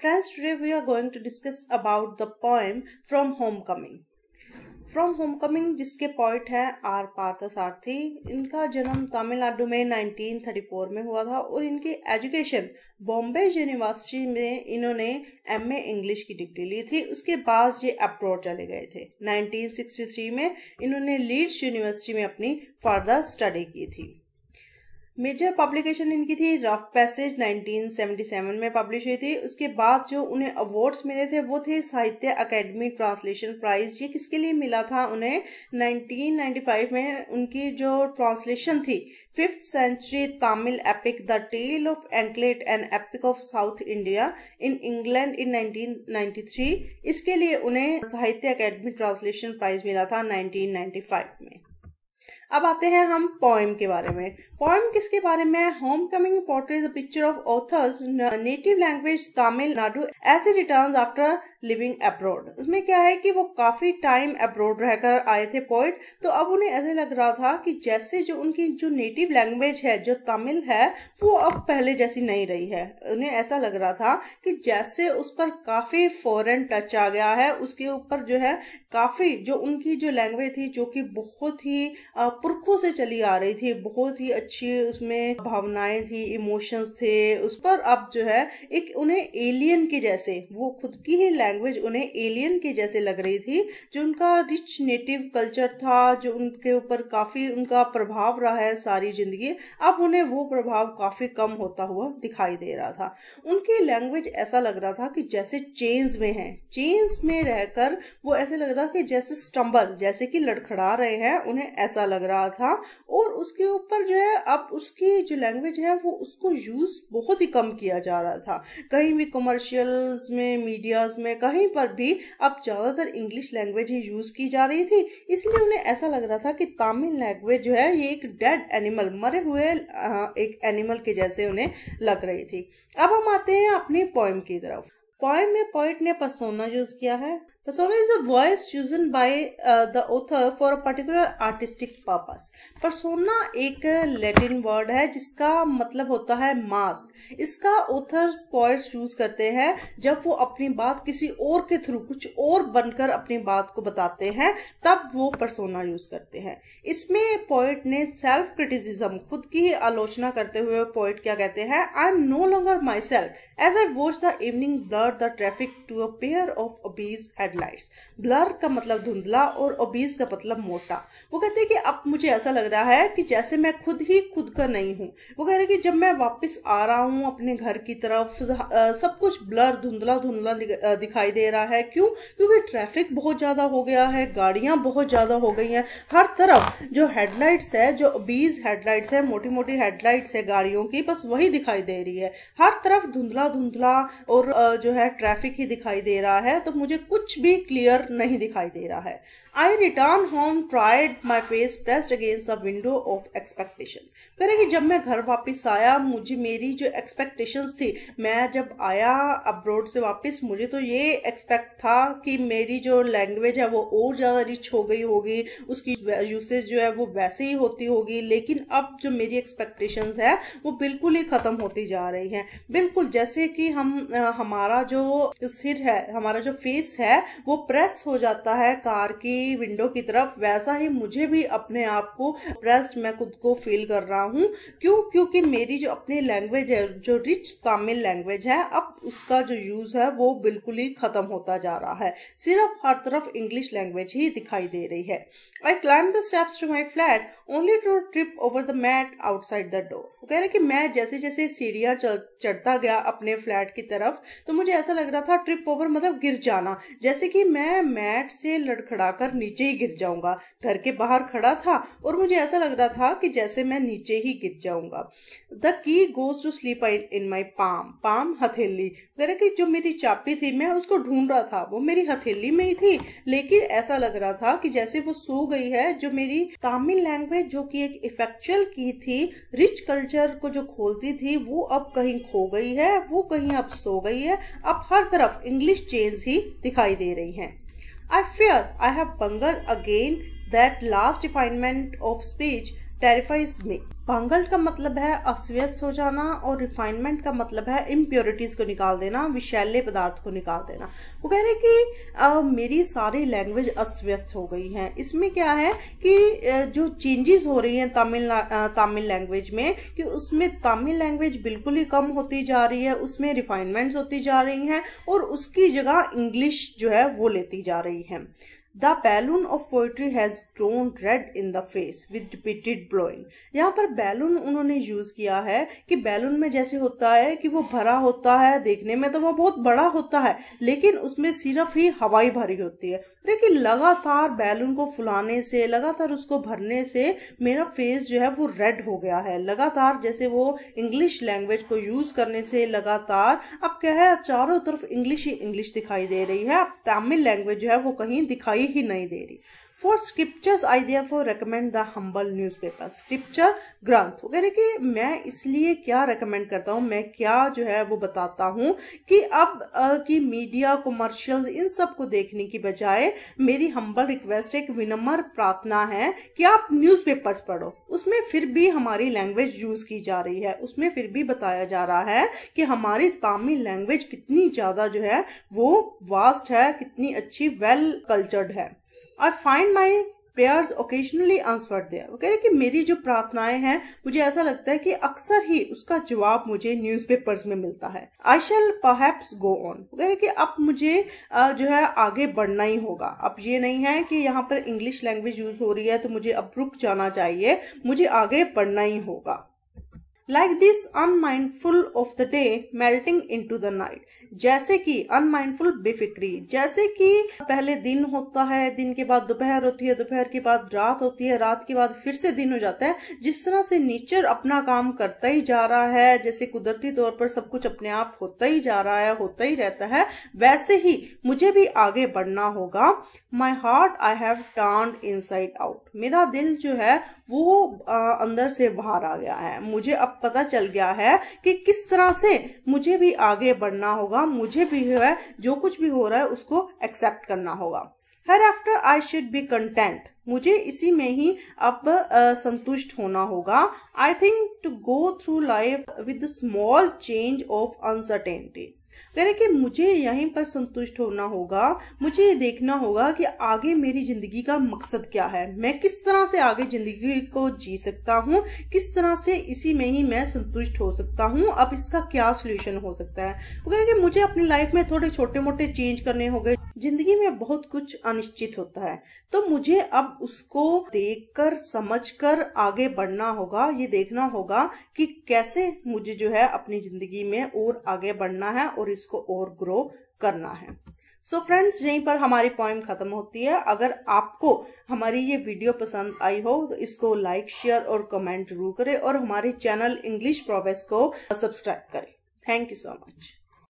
Friends, today we are going to discuss about the poem From Homecoming. From Homecoming जिसके poet हैं R Parthasarathy. इनका जन्म तमिलनाडु में 1934 में हुआ था और इनकी एजुकेशन बॉम्बे यूनिवर्सिटी में इन्होंने एमए इंग्लिश की डिग्री ली थी। उसके बाद ये अब्रॉड चले गए थे। 1963 में इन्होंने लीड्स यूनिवर्सिटी में अपनी फर्दर स्टडी की थी। मेजर पब्लिकेशन इनकी थी रफ पैसेज 1977 में पब्लिश हुई थी। उसके बाद जो उन्हें अवार्ड्स मिले थे वो थे साहित्य अकेडमी ट्रांसलेशन प्राइज। ये किसके लिए मिला था उन्हें? 1995 में उनकी जो ट्रांसलेशन थी 5th century Tamil epic the tale of anklet and epic of south India in England in 1993, इसके लिए उन्हें साहित्य अकेडमी ट्रांसलेशन प्राइज मिला था 1995 में। अब आते हैं हम पोएम के बारे में। पोएम किसके बारे में? Homecoming portrays a picture of author's native language Tamil Nadu as he returns after living abroad. उसमें क्या है कि वो काफी टाइम अब्रॉड रहकर आए थे पोइट, तो अब उन्हें ऐसे लग रहा था कि जैसे जो उनकी जो नेटिव लैंग्वेज है जो तमिल है वो अब पहले जैसी नहीं रही है। उन्हें ऐसा लग रहा था कि जैसे उस पर काफी फॉरेन टच आ गया है, उसके ऊपर जो है काफी जो उनकी जो लैंग्वेज थी जो कि बहुत ही पुरखों से चली आ रही थी, बहुत ही अच्छी उसमें भावनाएं थी, इमोशंस थे, उस पर अब जो है एक उन्हें एलियन के जैसे, वो खुद की ही लैंग्वेज उन्हें एलियन के जैसे लग रही थी। जो उनका रिच नेटिव कल्चर था जो उनके ऊपर काफी उनका प्रभाव रहा है सारी जिंदगी, अब उन्हें वो प्रभाव काफी कम होता हुआ दिखाई दे रहा था। उनकी लैंग्वेज ऐसा लग रहा था कि जैसे चेन्स में है, चेन्स में रहकर वो ऐसे लग रहा कि जैसे स्टम्बल, जैसे कि लड़खड़ा रहे हैं, उन्हें ऐसा लग रहा था। और उसके ऊपर जो है अब उसकी जो लैंग्वेज है वो उसको यूज बहुत ही कम किया जा रहा था। कहीं भी कमर्शियल्स में, मीडियाज में, कहीं पर भी अब ज्यादातर इंग्लिश लैंग्वेज ही यूज की जा रही थी। इसलिए उन्हें ऐसा लग रहा था कि तमिल लैंग्वेज जो है ये एक डेड एनिमल, मरे हुए एक एनिमल के जैसे उन्हें लग रही थी। अब हम आते हैं अपने पोएम की तरफ। पोएम में पोइट ने पर्सोना यूज किया है। Persona is a voice used by the author for a particular artistic purpose. Persona एक लैटिन वर्ड है जिसका मतलब होता है मास्क। इसका ऑथर पोइट्स यूज करते हैं जब वो अपनी बात किसी और के थ्रू, कुछ और बनकर अपनी बात को बताते हैं, तब वो पर्सोना यूज करते हैं। इसमें पोइट ने सेल्फ क्रिटिसिज्म, खुद की ही आलोचना करते हुए पोइट क्या कहते हैं? I am no longer myself as I watch the evening blur the traffic to a pair of obese headlights. Blur का मतलब धुंधला और ओबीज का मतलब मोटा। वो कहते हैं कि अब मुझे ऐसा लग रहा है कि जैसे मैं खुद ही खुद का नहीं हूँ। वो कह रहे हैं कि जब मैं वापस आ रहा हूँ अपने घर की तरफ, सब कुछ ब्लर, धुंधला धुंधला दिखाई दे रहा है। क्यों? क्योंकि ट्रैफिक बहुत ज्यादा हो गया है, गाड़ियां बहुत ज्यादा हो गई हैं, हर तरफ जो हेडलाइट्स है, जो ओबीज हेडलाइट्स है, मोटी मोटी हेडलाइट्स है गाड़ियों की, बस वही दिखाई दे रही है। हर तरफ धुंधला धुंधला और जो है ट्रैफिक ही दिखाई दे रहा है, तो मुझे कुछ भी क्लियर नहीं दिखाई दे रहा है। I return home tried my face pressed against the window of expectation. कह रहे कि जब मैं घर वापस आया, मुझे मेरी जो एक्सपेक्टेशंस थी, मैं जब आया अब्रॉड से वापस, मुझे तो ये एक्सपेक्ट था कि मेरी जो लैंग्वेज है वो और ज्यादा रिच हो गई होगी, उसकी यूसेज जो है वो वैसे ही होती होगी, लेकिन अब जो मेरी एक्सपेक्टेशंस है वो बिल्कुल ही खत्म होती जा रही है। बिल्कुल जैसे कि हमारा जो सिर है, हमारा जो फेस है वो प्रेस हो जाता है कार की विंडो की तरफ, वैसा ही मुझे भी अपने आप को प्रेस्ड, मैं खुद को फील कर रहा हूँ। क्यों? क्योंकि मेरी जो अपनी लैंग्वेज है, जो रिच तमिल लैंग्वेज है, अब उसका जो यूज है वो बिल्कुल ही खत्म होता जा रहा है। सिर्फ हर तरफ इंग्लिश लैंग्वेज ही दिखाई दे रही है। I climb the steps to my flat only to trip over the mat outside the door. वो कह रहे कि मैं जैसे जैसे सीढ़ियां चढ़ता गया अपने फ्लैट की तरफ, तो मुझे ऐसा लग रहा था, ट्रिप ओवर मतलब गिर जाना, जैसे कि मैं मैट से लड़खड़ाकर नीचे ही गिर जाऊंगा। घर के बाहर खड़ा था और मुझे ऐसा लग रहा था कि जैसे मैं नीचे ही गिर जाऊंगा। The key goes to sleep in my palm. Palm हथेली। मेरे की जो मेरी चाबी थी, मैं उसको ढूंढ रहा था, वो मेरी हथेली में ही थी, लेकिन ऐसा लग रहा था कि जैसे वो सो गई है। जो मेरी तमिल लैंग्वेज जो कि एक इफेक्चुअल की थी, रिच कल्चर को जो खोलती थी, वो अब कहीं खो गई है, वो कहीं अब सो गई है। अब हर तरफ इंग्लिश चेंज ही दिखाई दे रही है। I fear I have bungled again that last refinement of speech टेरिफाइज में। पांगल का मतलब है अस्वस्थ हो जाना और रिफाइनमेंट का मतलब है इम्प्योरिटीज को निकाल देना, विषैले पदार्थ को निकाल देना। वो कह रहे हैं कि मेरी सारी लैंग्वेज अस्वस्थ हो गई है। इसमें क्या है कि जो चेंजेस हो रही हैं तमिल लैंग्वेज में, कि उसमें तमिल लैंग्वेज बिल्कुल ही कम होती जा रही है, उसमें रिफाइनमेंट्स होती जा रही हैं और उसकी जगह इंग्लिश जो है वो लेती जा रही है। The balloon of poetry has grown red in the face with repeated blowing। यहाँ पर बैलून उन्होंने यूज किया है कि बैलून में जैसे होता है कि वो भरा होता है, देखने में तो वो बहुत बड़ा होता है लेकिन उसमें सिर्फ ही हवाई भरी होती है। लेकिन लगातार बैलून को फुलाने से, लगातार उसको भरने से मेरा फेस जो है वो रेड हो गया है। लगातार जैसे वो इंग्लिश लैंग्वेज को यूज करने से लगातार अब क्या है, चारों तरफ इंग्लिश ही इंग्लिश दिखाई दे रही है। अब तमिल लैंग्वेज जो है वो कहीं दिखाई ही नहीं दे रही। For scriptures I therefore recommend the humble newspaper। Scripture ग्रंथ वगैरह कि मैं इसलिए क्या रेकमेंड करता हूँ, मैं क्या जो है वो बताता हूँ कि अब की मीडिया कमर्शियल्स इन सब को देखने की बजाय मेरी हम्बल रिक्वेस्ट एक विनम्र प्रार्थना है कि आप न्यूज़पेपर्स पढ़ो। उसमें फिर भी हमारी लैंग्वेज यूज की जा रही है, उसमें फिर भी बताया जा रहा है कि हमारी तमिल लैंग्वेज कितनी ज्यादा जो है वो वास्ट है, कितनी अच्छी वेल कल्चर्ड है। I find my prayers occasionally answered there। वो कह रहे कि मेरी जो प्रार्थनाएं हैं मुझे ऐसा लगता है कि अक्सर ही उसका जवाब मुझे न्यूज़पेपर्स में मिलता है। I shall perhaps go on। वो कह रहे कि अब मुझे जो है आगे बढ़ना ही होगा। अब ये नहीं है कि यहाँ पर इंग्लिश लैंग्वेज यूज हो रही है तो मुझे अब रुक जाना चाहिए, मुझे आगे बढ़ना ही होगा। Like this unmindful of the day melting into the night। जैसे कि unmindful बेफिक्री, जैसे कि पहले दिन होता है, दिन के बाद दोपहर होती है, दोपहर के बाद रात होती है, रात के बाद फिर से दिन हो जाता है। जिस तरह से नेचर अपना काम करता ही जा रहा है, जैसे कुदरती तौर पर सब कुछ अपने आप होता ही जा रहा है, होता ही रहता है, वैसे ही मुझे भी आगे बढ़ना होगा। My heart I have turned inside out। मेरा दिल जो है वो अंदर से बाहर आ गया है, मुझे अब पता चल गया है कि किस तरह से मुझे भी आगे बढ़ना होगा, मुझे भी है जो कुछ भी हो रहा है उसको एक्सेप्ट करना होगा। Hereafter I should be content। मुझे इसी में ही अब संतुष्ट होना होगा। I think to go through life with small change of uncertainties. कह रहे कि मुझे यहीं पर संतुष्ट होना होगा, मुझे ये देखना होगा कि आगे मेरी जिंदगी का मकसद क्या है, मैं किस तरह से आगे जिंदगी को जी सकता हूँ, किस तरह से इसी में ही मैं संतुष्ट हो सकता हूँ, अब इसका क्या सोल्यूशन हो सकता है। वो कह रहे कि मुझे अपनी लाइफ में थोड़े छोटे मोटे चेंज करने होंगे। जिंदगी में बहुत कुछ अनिश्चित होता है तो मुझे अब उसको देखकर समझकर आगे बढ़ना होगा। ये देखना होगा कि कैसे मुझे जो है अपनी जिंदगी में और आगे बढ़ना है और इसको और ग्रो करना है। सो फ्रेंड्स, यहीं पर हमारी पोएम खत्म होती है। अगर आपको हमारी ये वीडियो पसंद आई हो तो इसको लाइक, शेयर और कमेंट जरूर करें और हमारे चैनल इंग्लिश प्रोवेस को सब्सक्राइब करें। Thank you so much.